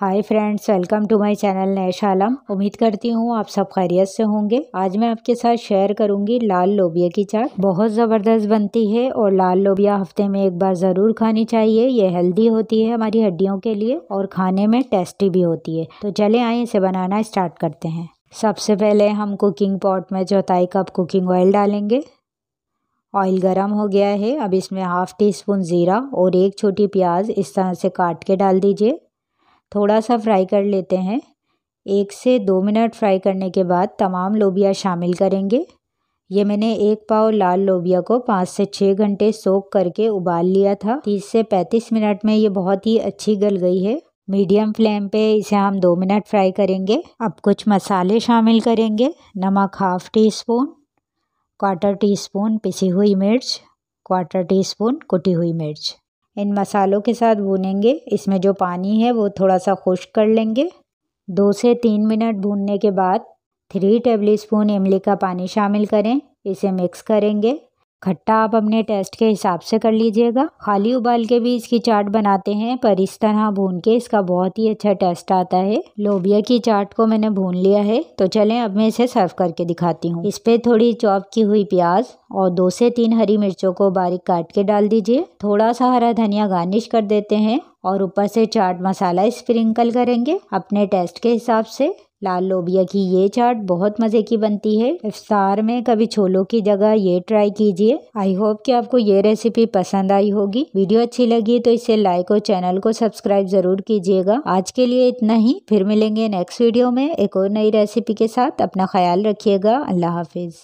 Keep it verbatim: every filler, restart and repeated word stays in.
Hi friends, welcome to my channel Nash Alam. उम्मीद करती हूँ आप सब खैरियत से होंगे। आज मैं आपके साथ शेयर करूँगी लाल लोबिया की चाट। बहुत ज़बरदस्त बनती है और लाल लोबिया हफ्ते में एक बार ज़रूर खानी चाहिए। ये हेल्दी होती है हमारी हड्डियों के लिए और खाने में टेस्टी भी होती है। तो चले आए इसे बनाना स्टार्ट करते हैं। सबसे पहले हम कुकिंग पॉट में चौथाई कप कुकिंग ऑयल डालेंगे। ऑयल गरम हो गया है। अब इसमें हाफ़ टी स्पून ज़ीरा और एक छोटी प्याज इस तरह से काट के डाल दीजिए। थोड़ा सा फ्राई कर लेते हैं। एक से दो मिनट फ्राई करने के बाद तमाम लोबिया शामिल करेंगे। ये मैंने एक पाव लाल लोबिया को पाँच से छः घंटे सोख करके उबाल लिया था। तीस से पैंतीस मिनट में ये बहुत ही अच्छी गल गई है। मीडियम फ्लेम पे इसे हम दो मिनट फ्राई करेंगे। अब कुछ मसाले शामिल करेंगे। नमक half teaspoon, quarter teaspoon पिसी हुई मिर्च, क्वार्टर टी स्पून कुटी हुई मिर्च। इन मसालों के साथ भूनेंगे। इसमें जो पानी है वो थोड़ा सा खुश्क कर लेंगे। दो से तीन मिनट भूनने के बाद थ्री टेबलस्पून इमली का पानी शामिल करें। इसे मिक्स करेंगे। खट्टा आप अपने टेस्ट के हिसाब से कर लीजिएगा। खाली उबाल के भी इसकी चाट बनाते हैं, पर इस तरह भून के इसका बहुत ही अच्छा टेस्ट आता है। लोबिया की चाट को मैंने भून लिया है, तो चलें अब मैं इसे सर्व करके दिखाती हूँ। इस पे थोड़ी चॉप की हुई प्याज और दो से तीन हरी मिर्चों को बारीक काट के डाल दीजिए। थोड़ा सा हरा धनिया गार्निश कर देते हैं और ऊपर से चाट मसाला स्प्रिंकल करेंगे अपने टेस्ट के हिसाब से। लाल लोबिया की ये चाट बहुत मज़े की बनती है। इफ्तार में कभी छोलों की जगह ये ट्राई कीजिए। आई होप कि आपको ये रेसिपी पसंद आई होगी। वीडियो अच्छी लगी तो इसे लाइक और चैनल को सब्सक्राइब ज़रूर कीजिएगा। आज के लिए इतना ही। फिर मिलेंगे नेक्स्ट वीडियो में एक और नई रेसिपी के साथ। अपना ख्याल रखिएगा। अल्लाह हाफिज़।